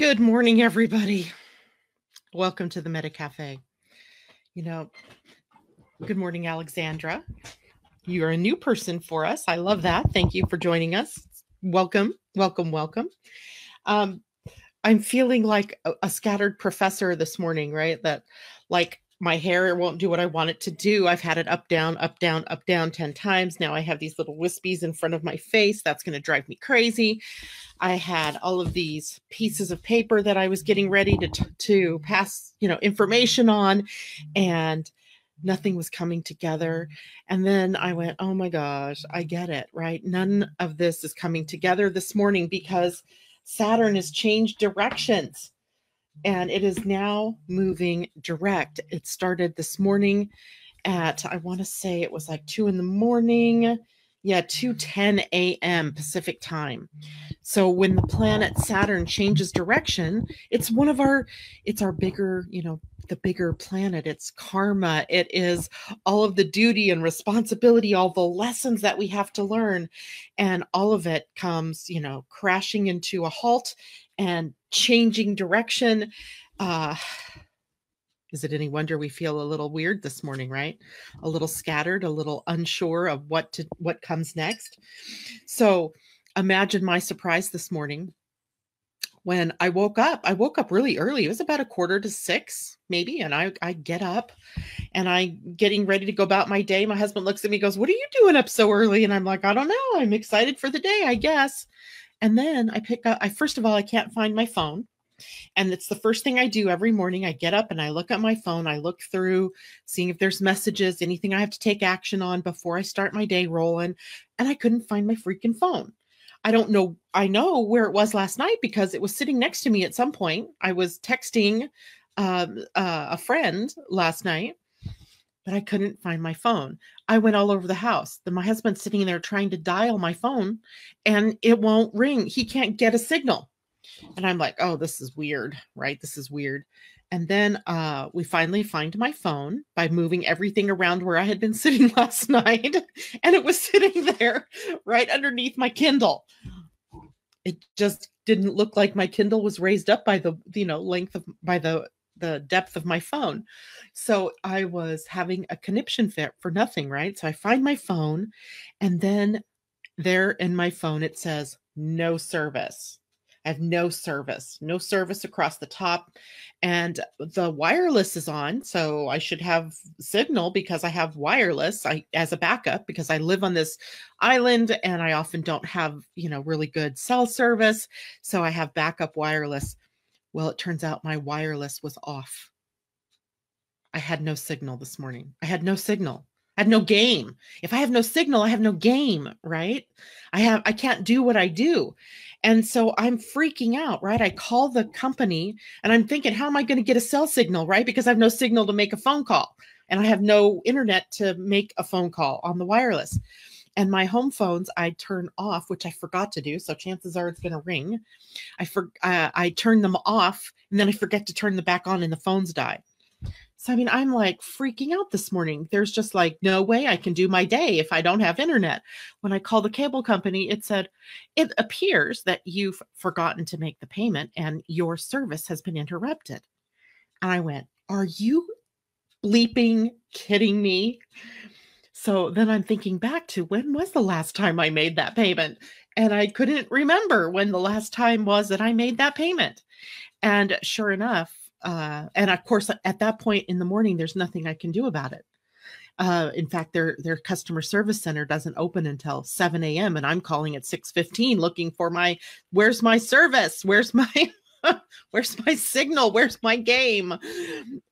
Good morning, everybody. Welcome to the Meta Cafe. You know, good morning, Alexandra. You are a new person for us. I love that. Thank you for joining us. Welcome, welcome, welcome. I'm feeling like a scattered professor this morning, right? That like my hair won't do what I want it to do. I've had it up, down 10 times. Now I have these little wispies in front of my face. That's going to drive me crazy. I had all of these pieces of paper that I was getting ready to pass, you know, information on, and nothing was coming together. And then I went, oh my gosh, I get it, right? None of this is coming together this morning because Saturn has changed directions. And it is now moving direct. It started this morning at, I want to say it was like 2 in the morning. Yeah, 2:10 a.m. Pacific time. So when the planet Saturn changes direction, it's one of our, it's our bigger, you know, the bigger planet. It's karma. It is all of the duty and responsibility, all the lessons that we have to learn. And all of it comes, you know, crashing into a halt and changing direction. Is it any wonder we feel a little weird this morning, right? A little scattered, a little unsure of what comes next. So imagine my surprise this morning when I woke up. I woke up really early. It was about 5:45 maybe. And I get up and I'm getting ready to go about my day. My husband looks at me and goes, "What are you doing up so early?" And I'm like, I don't know. I'm excited for the day, I guess. And then I pick up, first of all, I can't find my phone. And it's the first thing I do every morning. I get up and I look at my phone. I look through, seeing if there's messages, anything I have to take action on before I start my day rolling. And I couldn't find my freaking phone. I don't know. I know where it was last night because it was sitting next to me at some point. I was texting a friend last night, but I couldn't find my phone. I went all over the house. Then my husband's sitting there trying to dial my phone and it won't ring. He can't get a signal. And I'm like, oh, this is weird, right? This is weird. And then we finally find my phone by moving everything around where I had been sitting last night. And it was sitting there right underneath my Kindle. It just didn't look like my Kindle was raised up by the, you know, length of, by the depth of my phone. So I was having a conniption fit for nothing, right? So I find my phone, and then there in my phone, it says no service. I have no service across the top, and the wireless is on. So I should have signal because I have wireless as a backup, because I live on this island and I often don't have, you know, really good cell service. So I have backup wireless. Well, it turns out my wireless was off. I had no signal this morning. I had no signal. I had no game. If I have no signal, I have no game, right? I can't do what I do. And so I'm freaking out, right? I call the company and I'm thinking, how am I going to get a cell signal, right? Because I have no signal to make a phone call and I have no internet to make a phone call on the wireless. And my home phones, I turn off, which I forgot to do. So chances are it's going to ring. I turn them off and then I forget to turn them back on and the phones die. So, I mean, I'm like freaking out this morning. There's just like no way I can do my day if I don't have internet. When I called the cable company, it said, it appears that you've forgotten to make the payment and your service has been interrupted. And I went, are you bleeping kidding me? So then I'm thinking back to when was the last time I made that payment? And I couldn't remember when the last time was that I made that payment. And sure enough, and of course, at that point in the morning, there's nothing I can do about it. In fact, their customer service center doesn't open until 7 a.m. And I'm calling at 6:15 looking for my, where's my service? Where's my, where's my signal? Where's my game?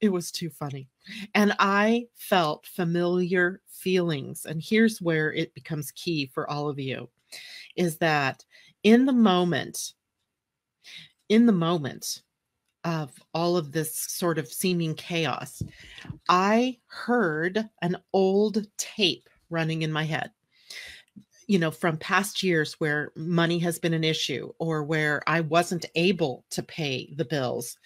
It was too funny. And I felt familiar feelings. And here's where it becomes key for all of you is that in the moment, of all of this sort of seeming chaos, I heard an old tape running in my head, you know, from past years where money has been an issue or where I wasn't able to pay the bills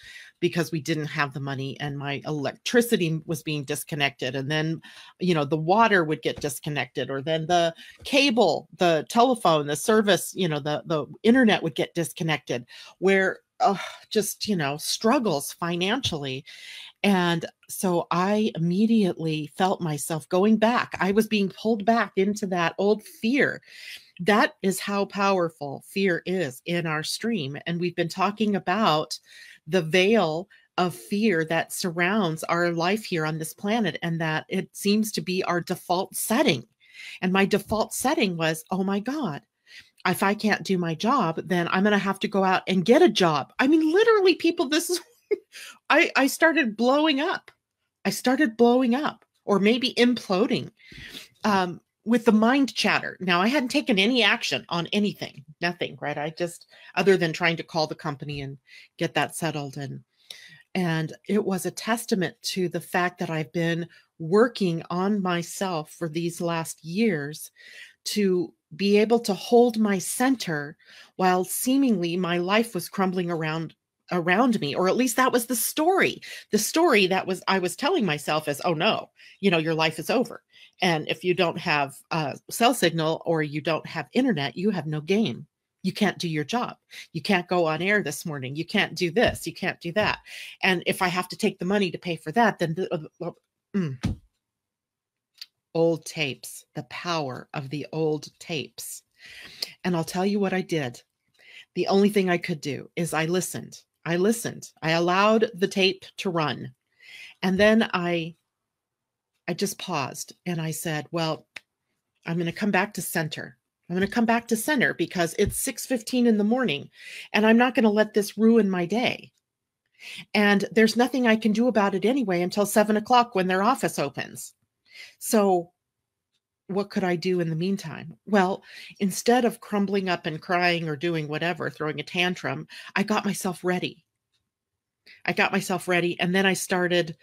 because we didn't have the money and my electricity was being disconnected. And then, you know, the water would get disconnected, or then the cable, the telephone, the service, you know, the internet would get disconnected, where just, you know, struggles financially. And so I immediately felt myself going back. I was being pulled back into that old fear. That is how powerful fear is in our stream. And we've been talking about the veil of fear that surrounds our life here on this planet, and that it seems to be our default setting. And my default setting was, oh my God, if I can't do my job, then I'm going to have to go out and get a job. I mean, literally, people, this is, I started blowing up. I started blowing up, or maybe imploding with the mind chatter. Now, I hadn't taken any action on anything, nothing, right? I just, other than trying to call the company and get that settled. And it was a testament to the fact that I've been working on myself for these last years to be able to hold my center while seemingly my life was crumbling around me, or at least that was the story. The story that was I was telling myself is, oh no, you know, your life is over. And if you don't have cell signal or you don't have internet, you have no game. You can't do your job. You can't go on air this morning. You can't do this. You can't do that. And if I have to take the money to pay for that, then old tapes, the power of the old tapes. And I'll tell you what I did. The only thing I could do is I listened. I listened. I allowed the tape to run. And then I just paused and I said, well, I'm going to come back to center. I'm going to come back to center because it's 6:15 in the morning and I'm not going to let this ruin my day. And there's nothing I can do about it anyway until 7 o'clock when their office opens. So what could I do in the meantime? Well, instead of crumbling up and crying or doing whatever, throwing a tantrum, I got myself ready. I got myself ready. And then I started,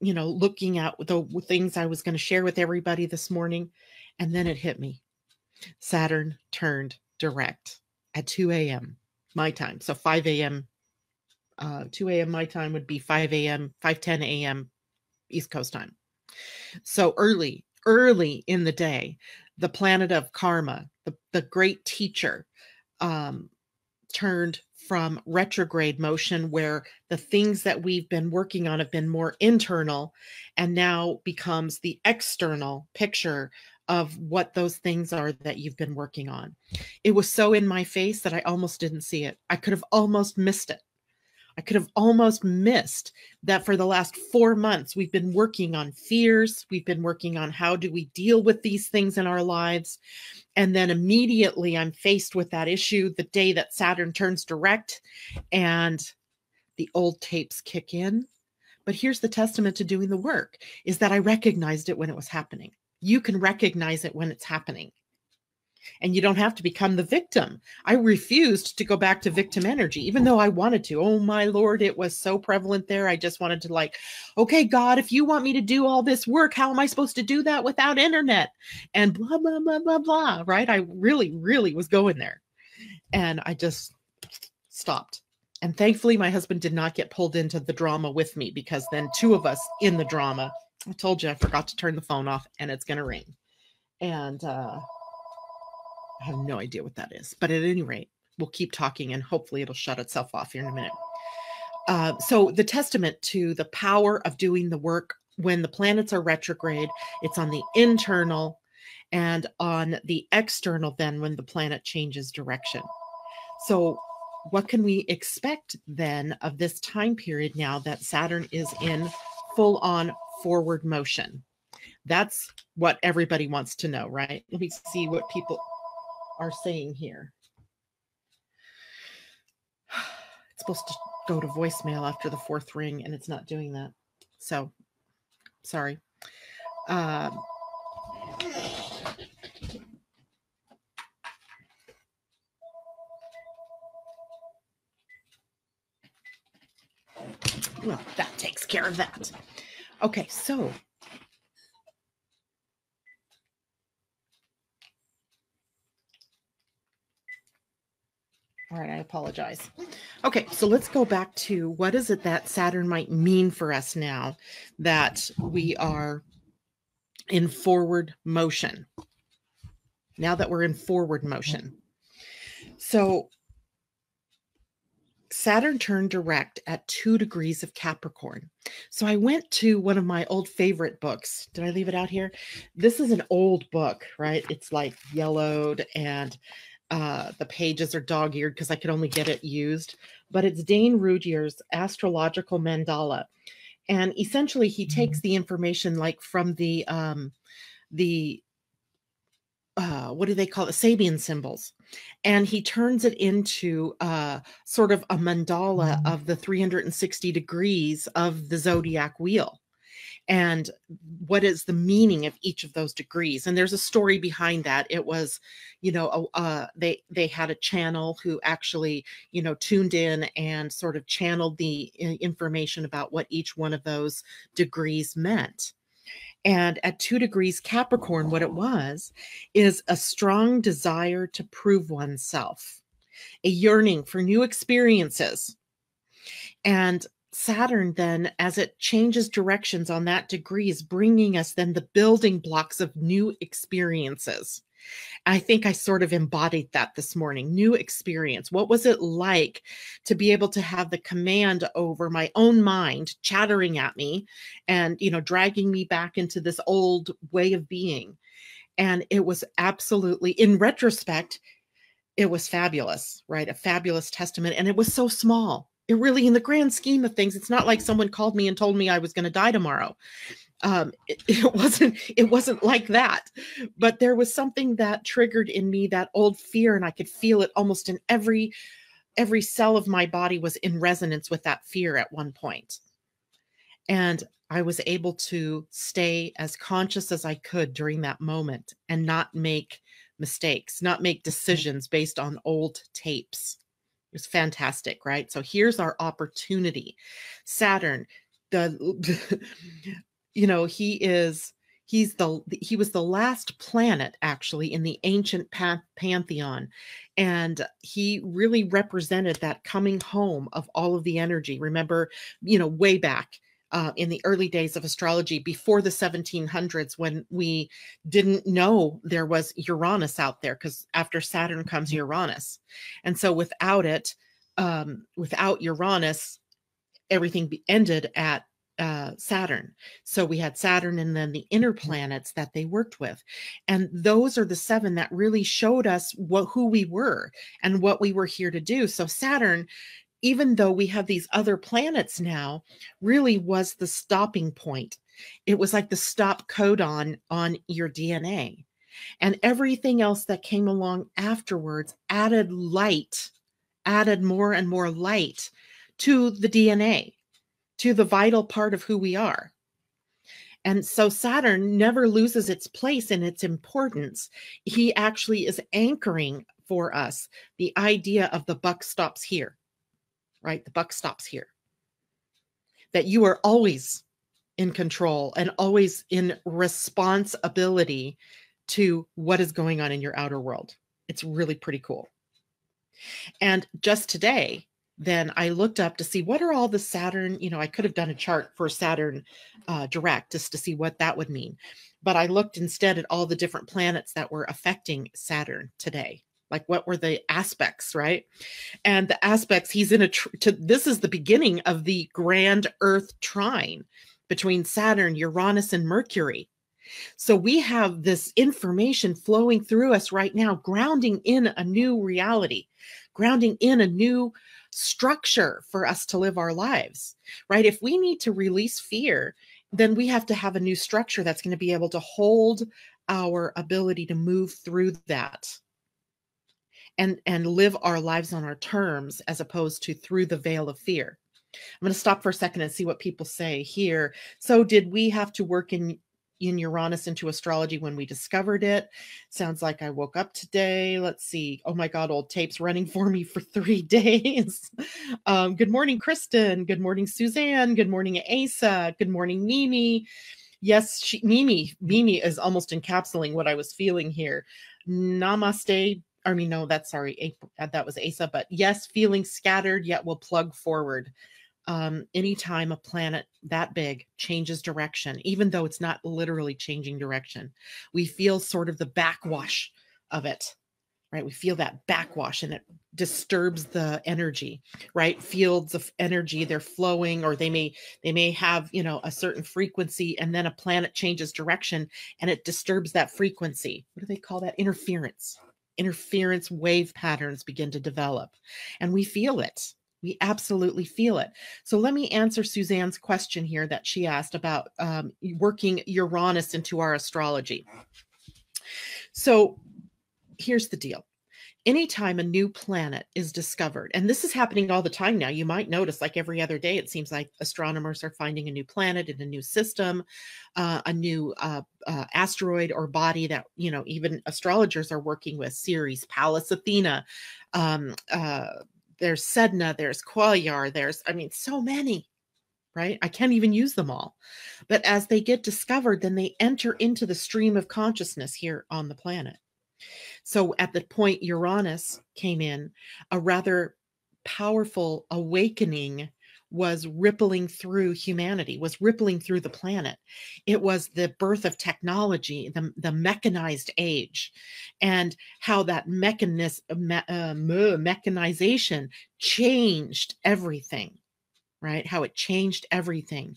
you know, looking at the things I was going to share with everybody this morning. And then it hit me. Saturn turned direct at 2 a.m. my time. So 5 a.m., 2 a.m. my time would be 5 a.m., 5:10 a.m. East Coast time. So early in the day, the planet of karma, the great teacher, turned from retrograde motion, where the things that we've been working on have been more internal, and now becomes the external picture of what those things are that you've been working on. It was so in my face that I almost didn't see it. I could have almost missed it. I could have almost missed that for the last 4 months, we've been working on fears. We've been working on how do we deal with these things in our lives. And then immediately I'm faced with that issue the day that Saturn turns direct and the old tapes kick in. But here's the testament to doing the work, is that I recognized it when it was happening. You can recognize it when it's happening. And you don't have to become the victim. I refused to go back to victim energy, even though I wanted to. Oh, my Lord, it was so prevalent there. I just wanted to, like, okay, God, if you want me to do all this work, how am I supposed to do that without internet? And blah, blah, blah, blah, blah, right? I really, really was going there. And I just stopped. And thankfully, my husband did not get pulled into the drama with me, because then two of us in the drama. I told you I forgot to turn the phone off and it's going to ring. And, I have no idea what that is, but at any rate, we'll keep talking and hopefully it'll shut itself off here in a minute. So the testament to the power of doing the work when the planets are retrograde, it's on the internal, and on the external then when the planet changes direction. So what can we expect then of this time period now that Saturn is in full on forward motion? That's what everybody wants to know, right? Let me see what people are saying here. It's supposed to go to voicemail after the fourth ring and it's not doing that. So sorry. Well, that takes care of that. Okay, so all right, I apologize. Okay, so let's go back to what is it that Saturn might mean for us now that we are in forward motion. Now that we're in forward motion. So Saturn turned direct at 2 degrees of Capricorn. So I went to one of my old favorite books. Did I leave it out here? This is an old book, right? It's like yellowed and the pages are dog-eared because I could only get it used. But it's Dane Rudhyar's Astrological Mandala. And essentially he takes the information like from the what do they call it? Sabian symbols. And he turns it into sort of a mandala of the 360 degrees of the zodiac wheel. And what is the meaning of each of those degrees? And there's a story behind that. It was, you know, they had a channel who actually, you know, tuned in and sort of channeled the information about what each one of those degrees meant. And at 2 degrees Capricorn, what it was is a strong desire to prove oneself, a yearning for new experiences. And Saturn then, as it changes directions on that degree, is bringing us then the building blocks of new experiences. I think I sort of embodied that this morning. New experience. What was it like to be able to have the command over my own mind chattering at me and, you know, dragging me back into this old way of being? And it was absolutely, in retrospect, it was fabulous, right? A fabulous testament. And it was so small. It really, in the grand scheme of things, it's not like someone called me and told me I was going to die tomorrow. It wasn't like that, but there was something that triggered in me that old fear, and I could feel it almost in every cell of my body was in resonance with that fear at one point. And I was able to stay as conscious as I could during that moment and not make mistakes, not make decisions based on old tapes. It was fantastic, right? So here's our opportunity. Saturn, you know, he was the last planet actually in the ancient pantheon. And he really represented that coming home of all of the energy. Remember, you know, way back in the early days of astrology, before the 1700s, when we didn't know there was Uranus out there, because after Saturn comes Uranus. And so without it, without Uranus, everything ended at Saturn. So we had Saturn and then the inner planets that they worked with. And those are the seven that really showed us who we were and what we were here to do. So Saturn, even though we have these other planets now, really was the stopping point. It was like the stop codon on your DNA. And everything else that came along afterwards added light, added more and more light to the DNA, to the vital part of who we are. And so Saturn never loses its place and its importance. He actually is anchoring for us the idea of the buck stops here. Right? The buck stops here. That you are always in control and always in responsibility to what is going on in your outer world. It's really pretty cool. And just today, then I looked up to see what are all the Saturn, you know, I could have done a chart for Saturn direct just to see what that would mean. But I looked instead at all the different planets that were affecting Saturn today. Like, what were the aspects, right? And the aspects, he's in this is the beginning of the grand Earth trine between Saturn, Uranus, and Mercury. So we have this information flowing through us right now, grounding in a new reality, grounding in a new structure for us to live our lives, right? If we need to release fear, then we have to have a new structure that's going to be able to hold our ability to move through that. And live our lives on our terms as opposed to through the veil of fear. I'm going to stop for a second and see what people say here. So did we have to work in Uranus into astrology when we discovered it? Sounds like I woke up today. Let's see. Oh my God, old tapes running for me for 3 days. Good morning, Kristen. Good morning, Suzanne. Good morning, Asa. Good morning, Mimi. Yes, Mimi is almost encapsulating what I was feeling here. Namaste. I mean, no, that's sorry. That was Asa, but yes, feeling scattered yet will plug forward. Anytime a planet that big changes direction, even though it's not literally changing direction, we feel sort of the backwash of it. right? We feel that backwash and it disturbs the energy, right? Fields of energy, they're flowing, or they may have, you know, a certain frequency, and then a planet changes direction and it disturbs that frequency. What do they call that? Interference. Interference wave patterns begin to develop, and we feel it. We absolutely feel it. So let me answer Suzanne's question here that she asked about working Uranus into our astrology. So here's the deal. Anytime a new planet is discovered, and this is happening all the time now, you might notice like every other day, it seems like astronomers are finding a new planet in a new system, a new asteroid or body that, you know, even astrologers are working with. Ceres, Pallas Athena, there's Sedna, there's Quaoar, there's, I mean, so many, right? I can't even use them all. But as they get discovered, then they enter into the stream of consciousness here on the planet. So at the point Uranus came in, a rather powerful awakening was rippling through humanity, was rippling through the planet. It was the birth of technology, the mechanized age, and how that mechanization changed everything, right? How it changed everything.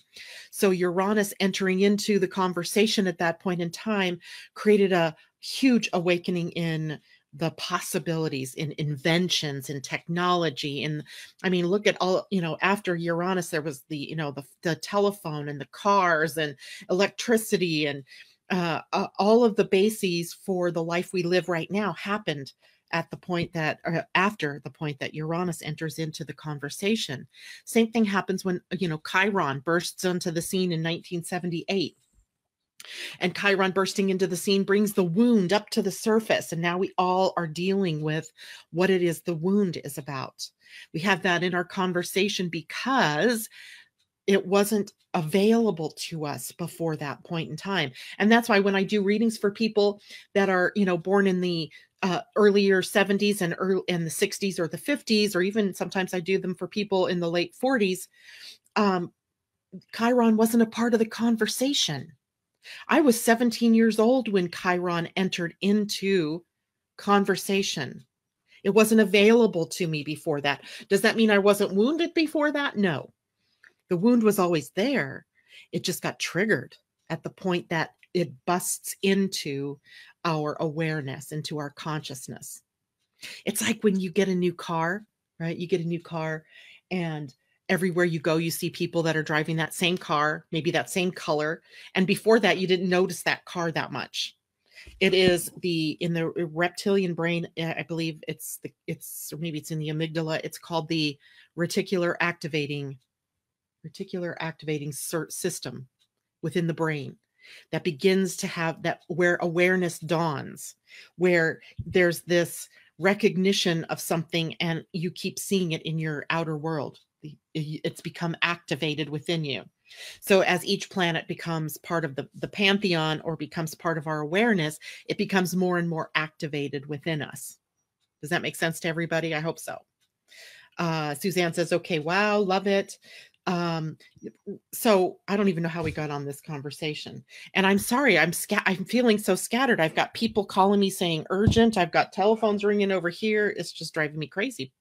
So Uranus entering into the conversation at that point in time created a huge awakening in the possibilities, in inventions, in technology. And I mean, look at all, you know, after Uranus, there was the, you know, the telephone and the cars and electricity and all of the bases for the life we live right now happened at the point that, or after the point that Uranus enters into the conversation. Same thing happens when, you know, Chiron bursts onto the scene in 1978. And Chiron bursting into the scene brings the wound up to the surface. And now we all are dealing with what it is the wound is about. We have that in our conversation because it wasn't available to us before that point in time. And that's why when I do readings for people that are, you know, born in the earlier 70s and early in the 60s or the 50s, or even sometimes I do them for people in the late 40s, Chiron wasn't a part of the conversation. I was 17 years old when Chiron entered into conversation. It wasn't available to me before that. Does that mean I wasn't wounded before that? No. The wound was always there. It just got triggered at the point that it busts into our awareness, into our consciousness. It's like when you get a new car, right? You get a new car, and everywhere you go, you see people that are driving that same car, maybe that same color. And before that, you didn't notice that car that much. It is in the reptilian brain, I believe it's, or maybe it's in the amygdala. It's called the reticular activating system within the brain that begins to have that, where awareness dawns, where there's this recognition of something and you keep seeing it in your outer world. It's become activated within you. So as each planet becomes part of the pantheon or becomes part of our awareness, it becomes more and more activated within us. Does that make sense to everybody? I hope so. Suzanne says, okay, wow, love it. So I don't even know how we got on this conversation. And I'm sorry, I'm feeling so scattered. I've got people calling me saying urgent. I've got telephones ringing over here. It's just driving me crazy.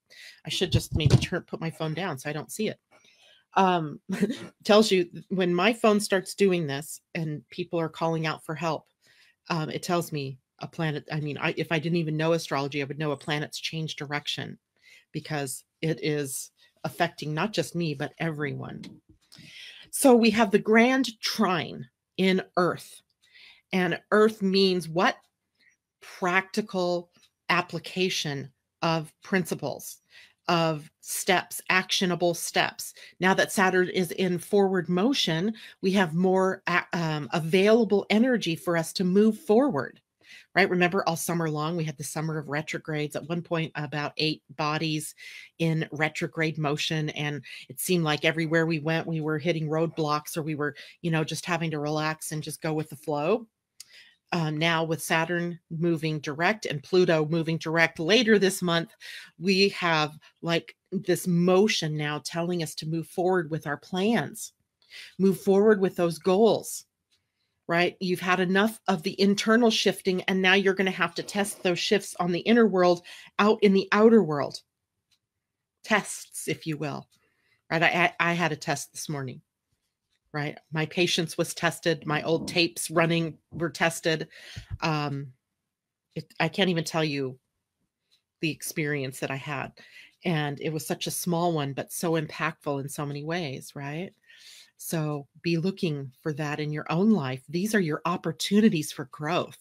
I should just maybe put my phone down so I don't see it. Tells you when my phone starts doing this and people are calling out for help, it tells me a planet. I mean, if I didn't even know astrology, I would know a planet's changed direction because it is affecting not just me, but everyone. So we have the grand trine in Earth. And Earth means what? Practical application of principles, of steps, actionable steps. Now that Saturn is in forward motion, we have more available energy for us to move forward. Right? Remember, all summer long, we had the summer of retrogrades. At one point, about 8 bodies in retrograde motion. And it seemed like everywhere we went, we were hitting roadblocks, or we were, you know, just having to relax and just go with the flow. Now with Saturn moving direct and Pluto moving direct later this month, we have like this motion now telling us to move forward with our plans, move forward with those goals. right? You've had enough of the internal shifting, and now you're going to have to test those shifts on the inner world out in the outer world. Tests, if you will, right? I had a test this morning, right? My patience was tested. My old tapes running were tested. I can't even tell you the experience that I had. And it was such a small one, but so impactful in so many ways, right? So be looking for that in your own life. These are your opportunities for growth,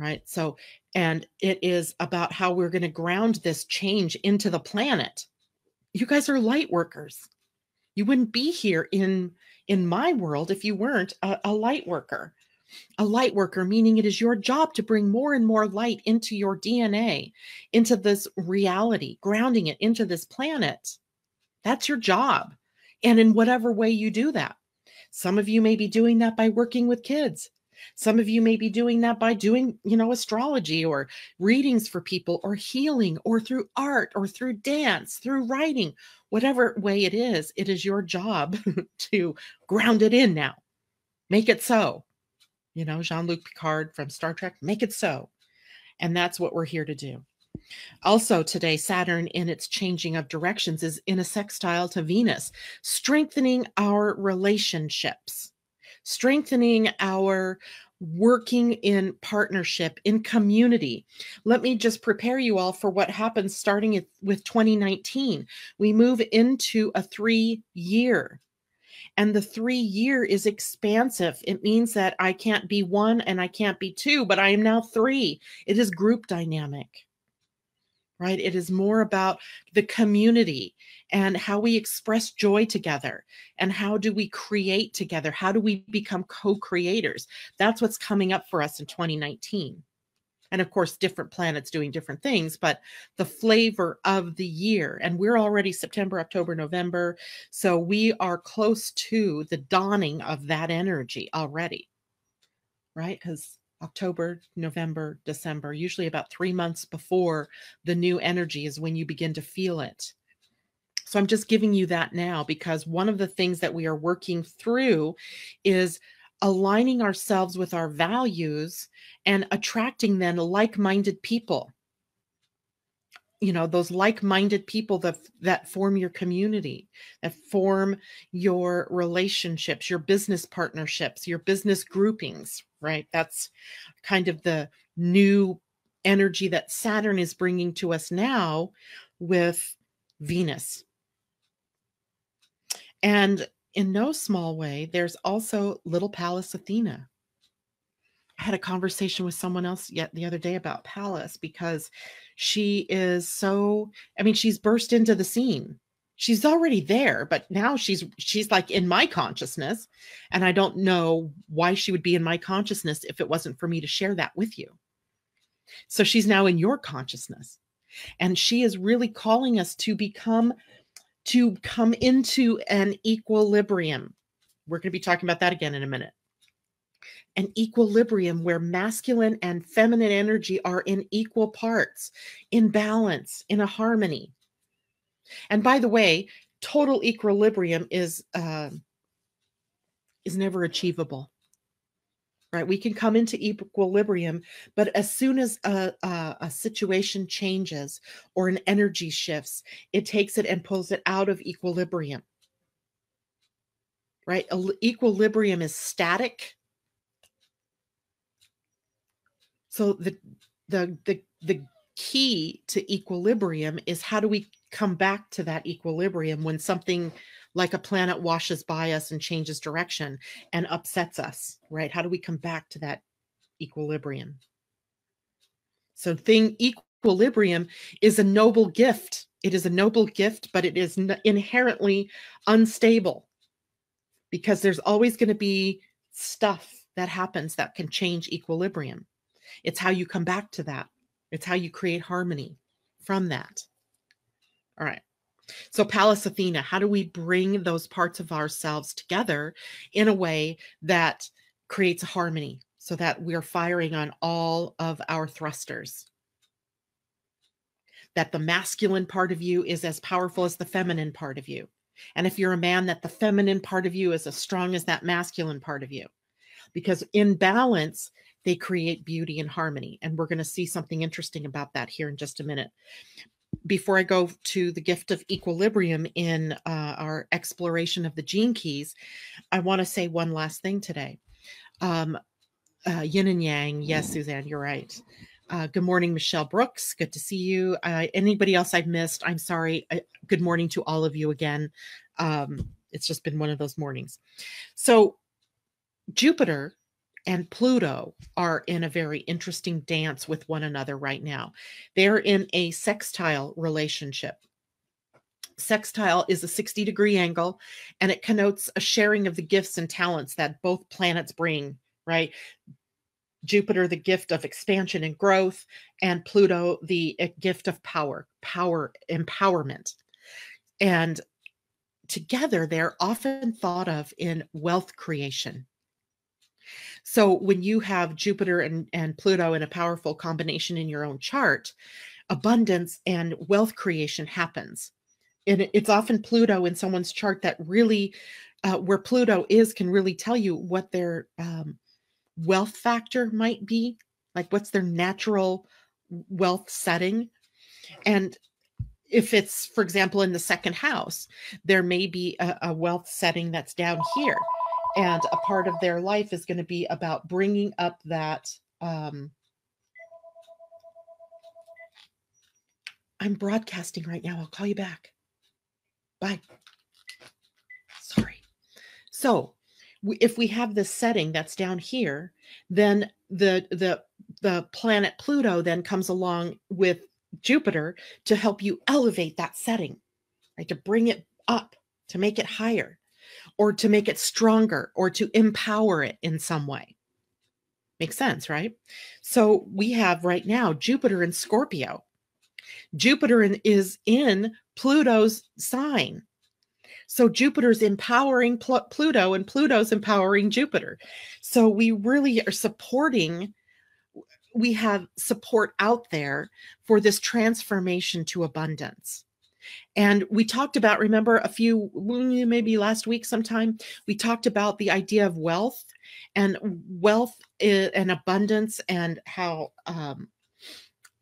right? So, and it is about how we're going to ground this change into the planet. You guys are light workers. You wouldn't be here in my world if you weren't a light worker. A light worker, meaning it is your job to bring more and more light into your DNA, into this reality, grounding it into this planet. That's your job. And in whatever way you do that, some of you may be doing that by working with kids. Some of you may be doing that by doing, you know, astrology or readings for people or healing or through art or through dance, through writing, whatever way it is your job to ground it in now. Make it so. You know, Jean-Luc Picard from Star Trek, make it so. And that's what we're here to do. Also today, Saturn in its changing of directions is in a sextile to Venus, strengthening our relationships, strengthening our working in partnership, in community. Let me just prepare you all for what happens starting with 2019. We move into a 3-year. And the 3-year is expansive. It means that I can't be 1 and I can't be 2, but I am now 3. It is group dynamic, right? It is more about the community and how we express joy together and how do we create together? How do we become co-creators? That's what's coming up for us in 2019. And of course, different planets doing different things, but the flavor of the year. And we're already September, October, November. So we are close to the dawning of that energy already, right? Because October, November, December, usually about 3 months before the new energy is when you begin to feel it. So I'm just giving you that now because one of the things that we are working through is aligning ourselves with our values and attracting then like-minded people. You know, those like-minded people that form your community, that form your relationships, your business partnerships, your business groupings, right? That's kind of the new energy that Saturn is bringing to us now with Venus. And in no small way, there's also little Pallas Athena. I had a conversation with someone else the other day about Pallas because she is so, I mean, she's burst into the scene. She's already there, but now she's like in my consciousness. And I don't know why she would be in my consciousness if it wasn't for me to share that with you. So she's now in your consciousness. And she is really calling us to come into an equilibrium. We're going to be talking about that again in a minute. An equilibrium where masculine and feminine energy are in equal parts, in balance, in a harmony. And by the way, total equilibrium is never achievable, right? We can come into equilibrium, but as soon as a situation changes or an energy shifts, it takes it and pulls it out of equilibrium, right? Equilibrium is static. So the key to equilibrium is how do we come back to that equilibrium when something like a planet washes by us and changes direction and upsets us, right? How do we come back to that equilibrium? So equilibrium is a noble gift. It is a noble gift, but it is inherently unstable because there's always going to be stuff that happens that can change equilibrium. It's how you come back to that. It's how you create harmony from that. All right. So Pallas Athena, how do we bring those parts of ourselves together in a way that creates harmony so that we're firing on all of our thrusters? That the masculine part of you is as powerful as the feminine part of you. And if you're a man, that the feminine part of you is as strong as that masculine part of you. because in balance, they create beauty and harmony. And we're going to see something interesting about that here in just a minute. Before I go to the gift of equilibrium in our exploration of the gene keys, I want to say one last thing today. Yin and yang. Yes, Suzanne, you're right. Good morning, Michelle Brooks. Good to see you. Anybody else I've missed? I'm sorry. Good morning to all of you again. It's just been one of those mornings. So Jupiter and Pluto are in a very interesting dance with one another right now. They're in a sextile relationship. Sextile is a 60-degree angle, and it connotes a sharing of the gifts and talents that both planets bring, right? Jupiter, the gift of expansion and growth, and Pluto, the gift of power, empowerment. And together, they're often thought of in wealth creation. So when you have Jupiter and Pluto in a powerful combination in your own chart, abundance and wealth creation happens. And it's often Pluto in someone's chart that really, where Pluto is, can really tell you what their wealth factor might be, like what's their natural wealth setting. And if it's, for example, in the second house, there may be a wealth setting that's down here. And a part of their life is going to be about bringing up that. I'm broadcasting right now. I'll call you back. Bye. Sorry. So if we have this setting that's down here, then the planet Pluto then comes along with Jupiter to help you elevate that setting, right? To bring it up, to make it higher, or to make it stronger, or to empower it in some way. Makes sense, right? So we have right now Jupiter in Scorpio. Jupiter is in Pluto's sign. So Jupiter's empowering Pluto, and Pluto's empowering Jupiter. So we really are supporting, we have support out there for this transformation to abundance. And we talked about, remember a few, maybe last week sometime, we talked about the idea of wealth and abundance, and how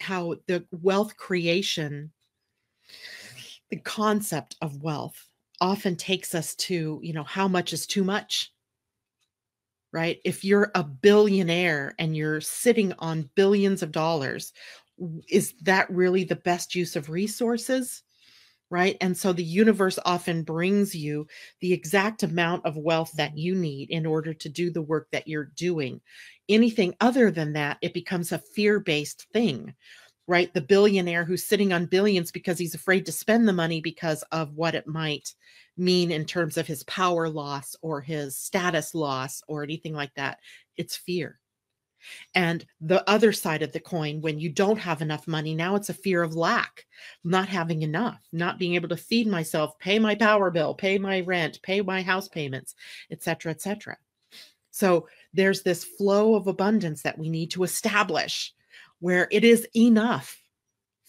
the wealth creation, the concept of wealth often takes us to, you know, how much is too much, right? If you're a billionaire and you're sitting on billions of dollars, is that really the best use of resources? Right? And so the universe often brings you the exact amount of wealth that you need in order to do the work that you're doing. Anything other than that, it becomes a fear-based thing, right? The billionaire who's sitting on billions because he's afraid to spend the money because of what it might mean in terms of his power loss or his status loss or anything like that. It's fear. And the other side of the coin, when you don't have enough money, now it's a fear of lack, not having enough, not being able to feed myself, pay my power bill, pay my rent, pay my house payments, et cetera, et cetera. So there's this flow of abundance that we need to establish where it is enough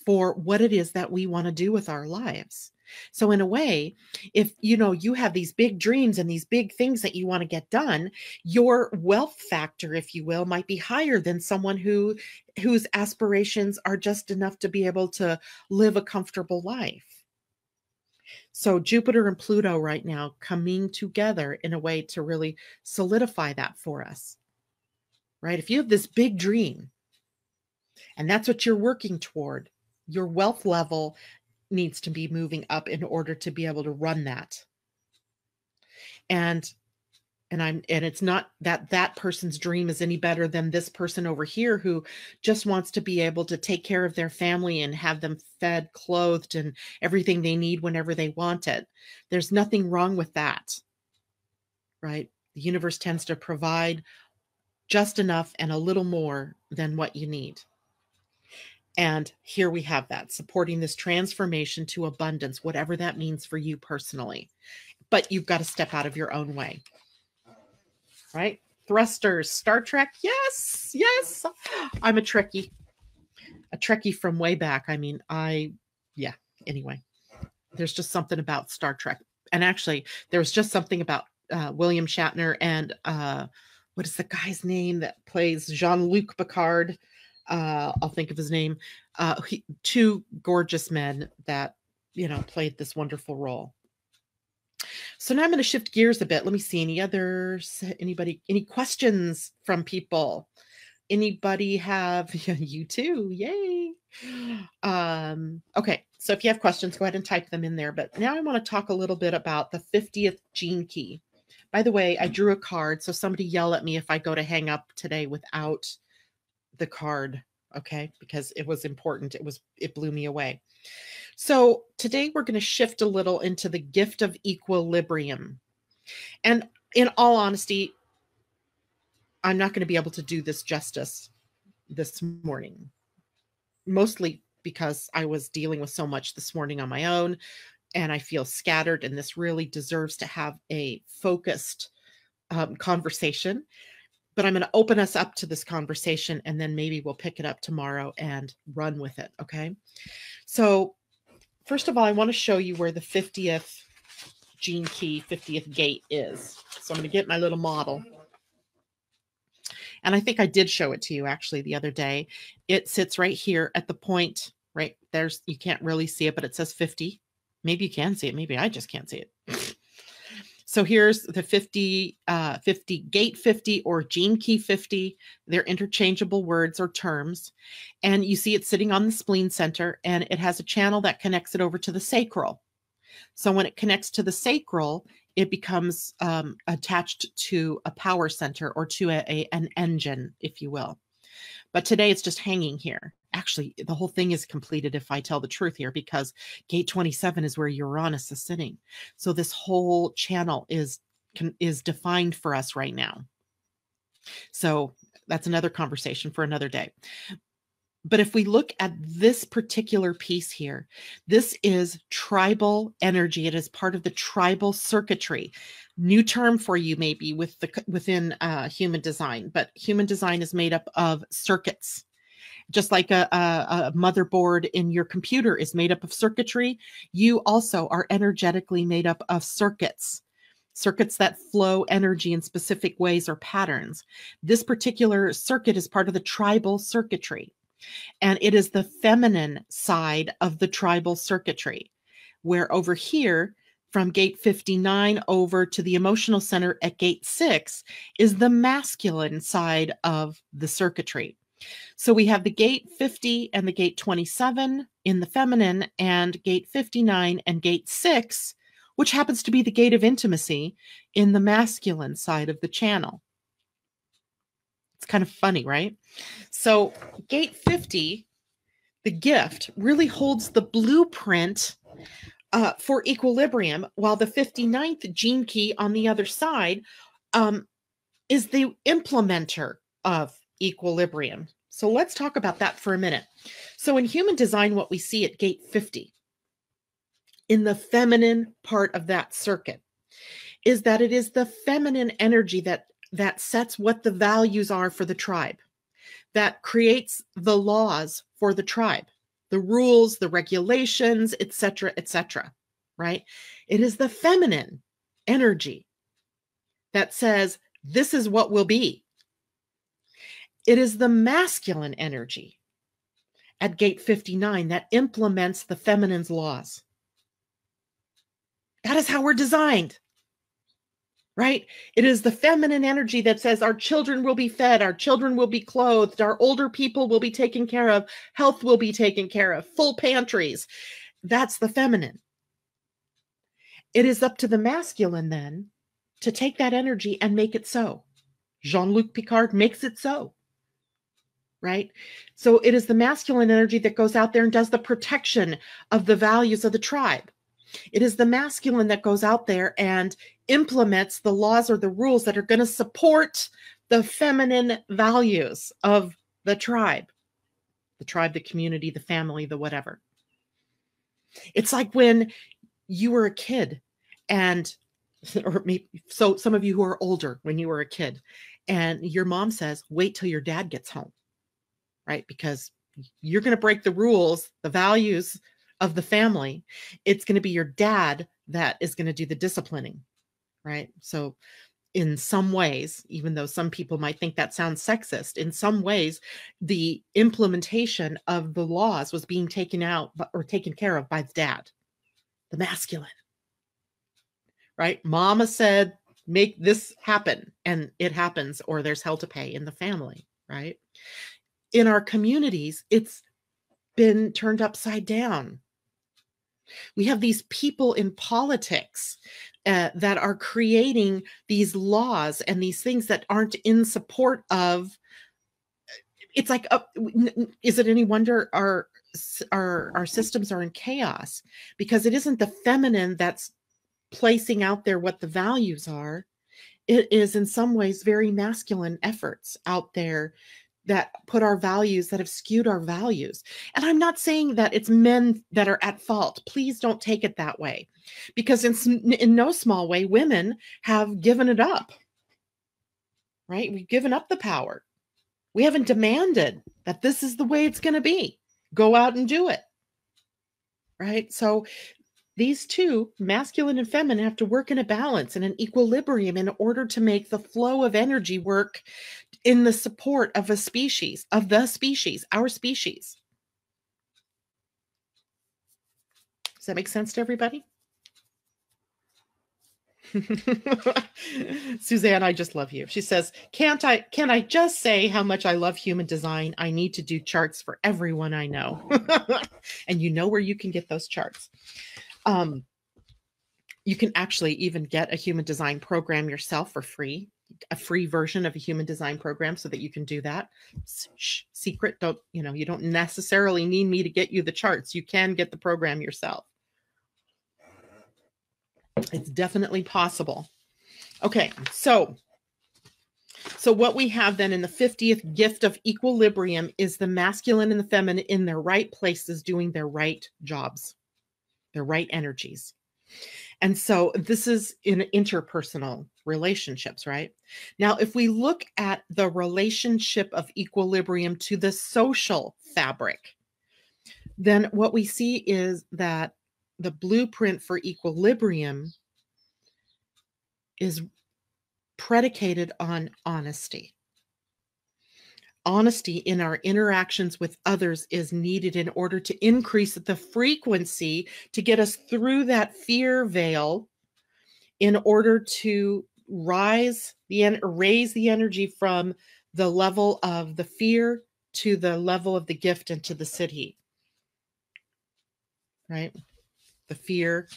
for what it is that we want to do with our lives. So in a way, if you know you have these big dreams and these big things that you want to get done, your wealth factor, if you will, might be higher than someone whose aspirations are just enough to be able to live a comfortable life. So Jupiter and Pluto right now coming together in a way to really solidify that for us, right? If you have this big dream and that's what you're working toward, your wealth level needs to be moving up in order to be able to run that. And it's not that that person's dream is any better than this person over here who just wants to be able to take care of their family and have them fed, clothed, and everything they need whenever they want it. There's nothing wrong with that, right? The universe tends to provide just enough and a little more than what you need. And here we have that, supporting this transformation to abundance, whatever that means for you personally. But you've got to step out of your own way, right? Thrusters, Star Trek. Yes, yes. I'm a Trekkie from way back. I mean, yeah, anyway, there's just something about Star Trek. And actually, there was just something about William Shatner and what is the guy's name that plays Jean-Luc Picard? I'll think of his name. Two gorgeous men that, you know, played this wonderful role. So now I'm going to shift gears a bit. Let me see any others, anybody, any questions from people? Anybody have, you too, yay. Okay, so if you have questions, go ahead and type them in there. But now I want to talk a little bit about the 50th gene key. By the way, I drew a card, so somebody yell at me if I go to hang up today without the card, okay? Because it was important. It blew me away. So today we're going to shift a little into the gift of equilibrium. And in all honesty, I'm not going to be able to do this justice this morning, mostly because I was dealing with so much this morning on my own, and I feel scattered, and this really deserves to have a focused conversation. But I'm going to open us up to this conversation, and then maybe we'll pick it up tomorrow and run with it, okay? So first of all, I want to show you where the 50th gene key, 50th gate is. So I'm going to get my little model. And I think I did show it to you actually the other day. It sits right here at the point, right? There's, you can't really see it, but it says 50. Maybe you can see it. Maybe I just can't see it. So here's the 50, gate 50 or gene key 50. They're interchangeable words or terms. And you see it sitting on the spleen center, and it has a channel that connects it over to the sacral. So when it connects to the sacral, it becomes attached to a power center or to an engine, if you will. But today it's just hanging here. Actually, the whole thing is completed if I tell the truth here, because gate 27 is where Uranus is sitting. So this whole channel is defined for us right now. So that's another conversation for another day. But if we look at this particular piece here, this is tribal energy. It is part of the tribal circuitry. New term for you maybe within human design, but human design is made up of circuits. Just like a motherboard in your computer is made up of circuitry, you also are energetically made up of circuits. Circuits that flow energy in specific ways or patterns. This particular circuit is part of the tribal circuitry. And it is the feminine side of the tribal circuitry, where over here from gate 59 over to the emotional center at gate 6 is the masculine side of the circuitry. So we have the gate 50 and the gate 27 in the feminine, and gate 59 and gate 6, which happens to be the gate of intimacy, in the masculine side of the channel. It's kind of funny, right? So gate 50, the gift, really holds the blueprint for equilibrium, while the 59th gene key on the other side is the implementer of equilibrium. So let's talk about that for a minute. So in human design, what we see at gate 50 in the feminine part of that circuit is that it is the feminine energy that sets what the values are for the tribe, that creates the laws for the tribe, the rules, the regulations, etc., right? It is the feminine energy that says, this is what will be. It is the masculine energy at gate 59 that implements the feminine's laws. That is how we're designed. Right? It is the feminine energy that says our children will be fed, our children will be clothed, our older people will be taken care of, health will be taken care of, full pantries. That's the feminine. It is up to the masculine then to take that energy and make it so. Jean-Luc Picard makes it so. Right? So it is the masculine energy that goes out there and does the protection of the values of the tribe. It is the masculine that goes out there and implements the laws or the rules that are going to support the feminine values of the tribe, the community, the family, the whatever. It's like when you were a kid so some of you who are older, when you were a kid and your mom says, wait till your dad gets home, right? Because you're going to break the rules, the values of the family. It's going to be your dad that is going to do the disciplining, right? So in some ways, even though some people might think that sounds sexist, in some ways, the implementation of the laws was being taken out or taken care of by the dad, the masculine, right? Mama said, make this happen, and it happens, or there's hell to pay in the family, right? In our communities, it's been turned upside down. We have these people in politics that are creating these laws and these things that aren't in support of. It's like, is it any wonder our systems are in chaos? Because it isn't the feminine that's placing out there what the values are. It is in some ways very masculine efforts out there that put our values, that have skewed our values. And I'm not saying that it's men that are at fault. Please don't take it that way, because in no small way, women have given it up, right? We've given up the power. We haven't demanded that this is the way it's going to be. Go out and do it, right? So these two, masculine and feminine, have to work in a balance and an equilibrium in order to make the flow of energy work in the support of a species, of the species, our species. Does that make sense to everybody? Suzanne, I just love you. She says, can I just say how much I love Human Design? I need to do charts for everyone I know. And you know where you can get those charts. You can actually even get a Human Design program yourself for free. A free version of a Human Design program so that you can do that. Shh, secret. Don't, you know, you don't necessarily need me to get you the charts. You can get the program yourself. It's definitely possible. Okay. So what we have then in the 50th gift of equilibrium is the masculine and the feminine in their right places, doing their right jobs, their right energies. And so this is in interpersonal relationships, right? Now, if we look at the relationship of equilibrium to the social fabric, then what we see is that the blueprint for equilibrium is predicated on honesty. Honesty in our interactions with others is needed in order to increase the frequency to get us through that fear veil, in order to raise the energy from the level of the fear to the level of the gift and to the city, right? The fear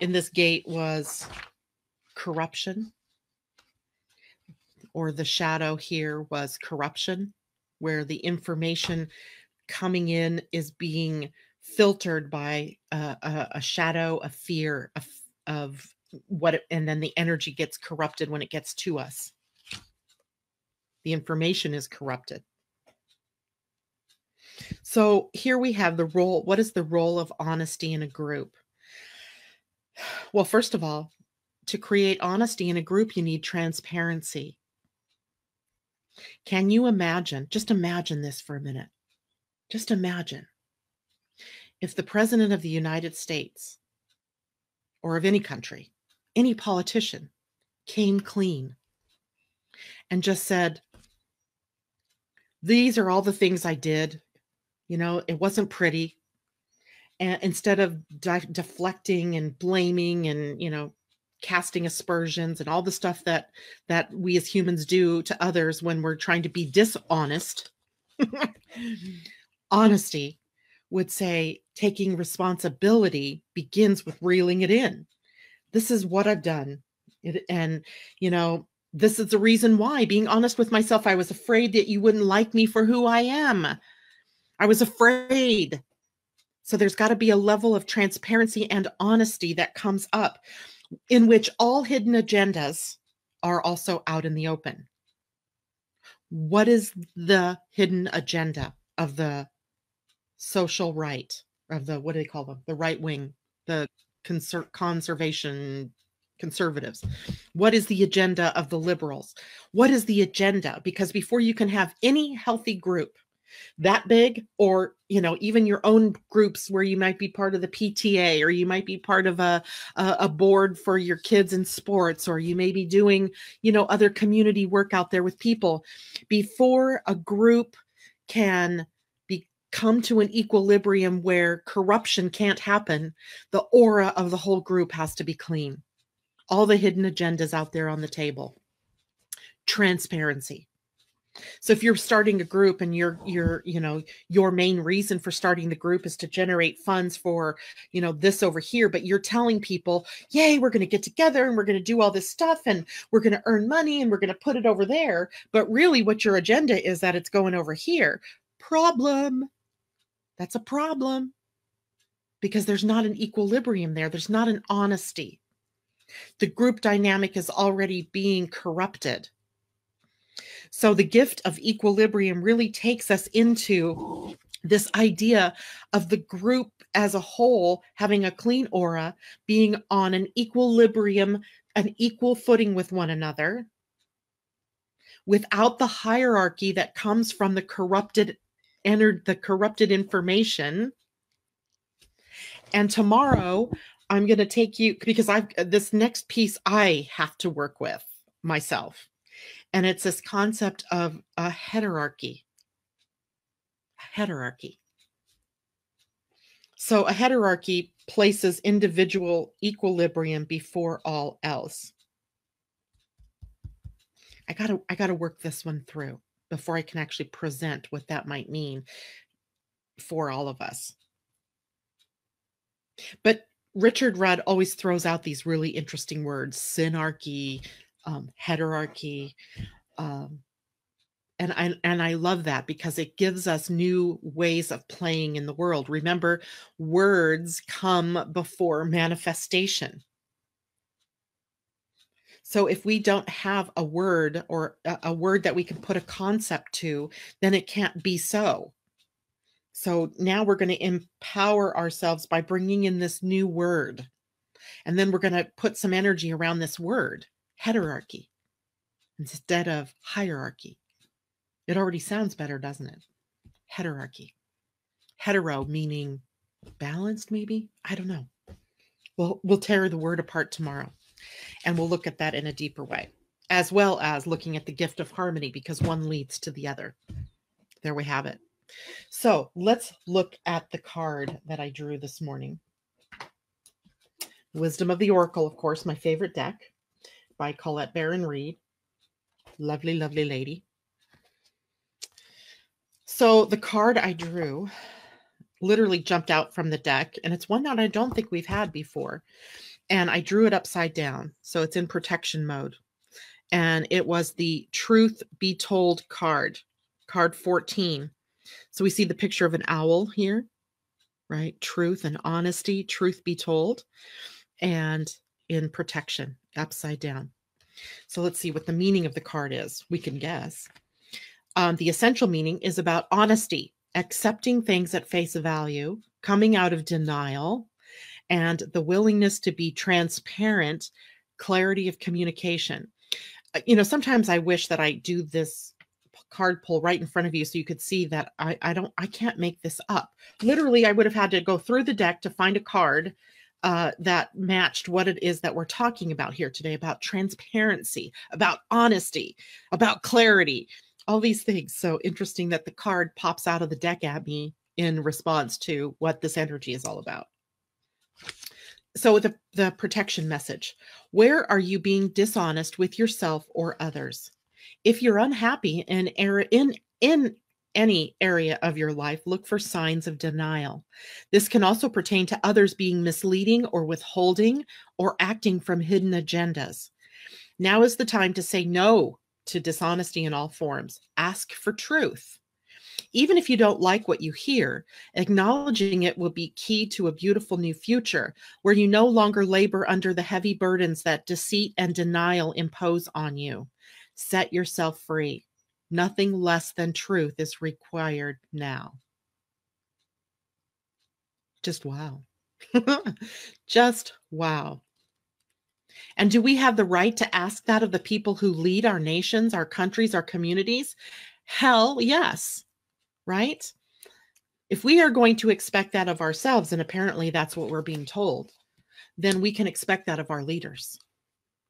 in this gate was corruption, or the shadow here was corruption, where the information coming in is being filtered by a shadow, a fear of what, and then the energy gets corrupted when it gets to us. The information is corrupted. So here we have the role. What is the role of honesty in a group? Well, first of all, to create honesty in a group, you need transparency. Can you imagine, just imagine this for a minute, just imagine if the president of the United States or of any country, any politician came clean and just said, these are all the things I did, you know, it wasn't pretty. And instead of deflecting and blaming and, you know, casting aspersions and all the stuff that we as humans do to others when we're trying to be dishonest, honesty would say taking responsibility begins with reeling it in. This is what I've done. And, you know, this is the reason why, being honest with myself, I was afraid that you wouldn't like me for who I am. I was afraid. So there's got to be a level of transparency and honesty that comes up, in which all hidden agendas are also out in the open. What is the hidden agenda of the social right, of the, what do they call them? The right wing, the conservatives. What is the agenda of the liberals? What is the agenda? Because before you can have any healthy group, that big, or, you know, even your own groups where you might be part of the PTA, or you might be part of a board for your kids in sports, or you may be doing, you know, other community work out there with people. Before a group can come to an equilibrium where corruption can't happen, the aura of the whole group has to be clean. All the hidden agendas out there on the table. Transparency. So if you're starting a group and your main reason for starting the group is to generate funds for, you know, this over here, but you're telling people, yay, we're going to get together and we're going to do all this stuff and we're going to earn money and we're going to put it over there. But really what your agenda is that it's going over here. Problem. That's a problem, because there's not an equilibrium there. There's not an honesty. The group dynamic is already being corrupted. So the gift of equilibrium really takes us into this idea of the group as a whole having a clean aura, being on an equilibrium, an equal footing with one another, without the hierarchy that comes from the corrupted information. And tomorrow I'm going to take you, because I've this next piece I have to work with myself, and it's this concept of a heterarchy. A heterarchy. So a heterarchy places individual equilibrium before all else. I gotta work this one through before I can actually present what that might mean for all of us. But Richard Rudd always throws out these really interesting words: synarchy, heterarchy, and I love that, because it gives us new ways of playing in the world. Remember, words come before manifestation. So if we don't have a word, or a word that we can put a concept to, then it can't be so. So now we're going to empower ourselves by bringing in this new word. And then we're going to put some energy around this word, heterarchy, instead of hierarchy. It already sounds better, doesn't it? Heterarchy. Hetero meaning balanced, maybe? I don't know. We'll tear the word apart tomorrow. And we'll look at that in a deeper way, as well as looking at the gift of harmony, because one leads to the other. There we have it. So let's look at the card that I drew this morning. Wisdom of the Oracle, of course, my favorite deck, by Colette Baron-Reid. Lovely, lovely lady. So the card I drew literally jumped out from the deck, and it's one that I don't think we've had before. And I drew it upside down, so it's in protection mode. And it was the Truth Be Told card, card 14. So we see the picture of an owl here, right? Truth and honesty, truth be told, and in protection, upside down. So let's see what the meaning of the card is. We can guess. The essential meaning is about honesty, accepting things at face value, coming out of denial, and the willingness to be transparent, clarity of communication. You know, sometimes I wish that I do this card pull right in front of you so you could see that I can't make this up. Literally, I would have had to go through the deck to find a card that matched what it is that we're talking about here today, about transparency, about honesty, about clarity, all these things. So interesting that the card pops out of the deck at me in response to what this energy is all about. So the protection message: where are you being dishonest with yourself or others? If you're unhappy in any area of your life, look for signs of denial. This can also pertain to others being misleading or withholding or acting from hidden agendas. Now is the time to say no to dishonesty in all forms. Ask for truth. Even if you don't like what you hear, acknowledging it will be key to a beautiful new future where you no longer labor under the heavy burdens that deceit and denial impose on you. Set yourself free. Nothing less than truth is required now. Just wow. Just wow. And do we have the right to ask that of the people who lead our nations, our countries, our communities? Hell yes. right? If we are going to expect that of ourselves, and apparently that's what we're being told, then we can expect that of our leaders,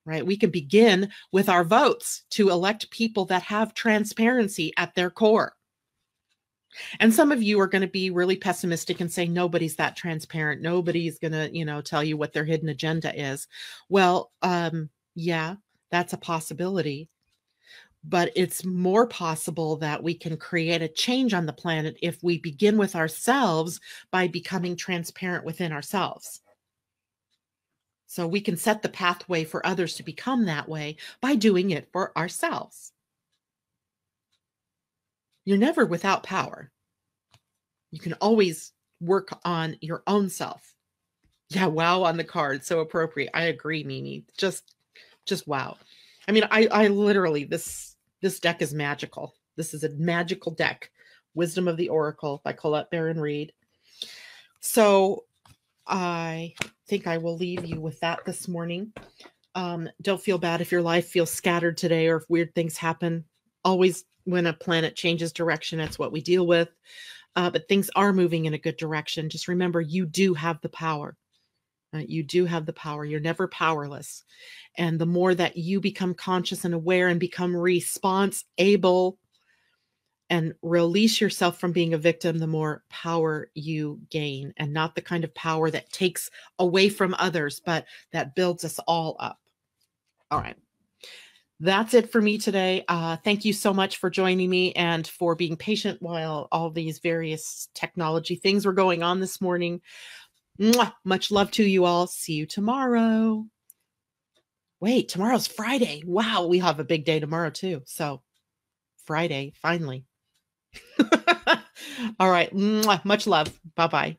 right? We can begin with our votes to elect people that have transparency at their core. And some of you are going to be really pessimistic and say, nobody's that transparent. Nobody's going to, you know, tell you what their hidden agenda is. Well, yeah, that's a possibility. But it's more possible that we can create a change on the planet if we begin with ourselves by becoming transparent within ourselves. So we can set the pathway for others to become that way by doing it for ourselves. You're never without power. You can always work on your own self. Yeah, wow on the card. So appropriate. I agree, Nini. Just wow. I mean, I literally, this deck is magical. This is a magical deck. Wisdom of the Oracle by Colette Baron-Reid. So I think I will leave you with that this morning. Don't feel bad if your life feels scattered today or if weird things happen. Always, when a planet changes direction, that's what we deal with. But things are moving in a good direction. Just remember, you do have the power. You do have the power. You're never powerless. And the more that you become conscious and aware and become response-able and release yourself from being a victim, the more power you gain. And not the kind of power that takes away from others, but that builds us all up. All right. That's it for me today. Thank you so much for joining me and for being patient while all these various technology things were going on this morning. Mwah! Much love to you all. See you tomorrow. Wait, tomorrow's Friday. Wow, we have a big day tomorrow too. So Friday, finally. All right. Mwah! Much love. Bye-bye.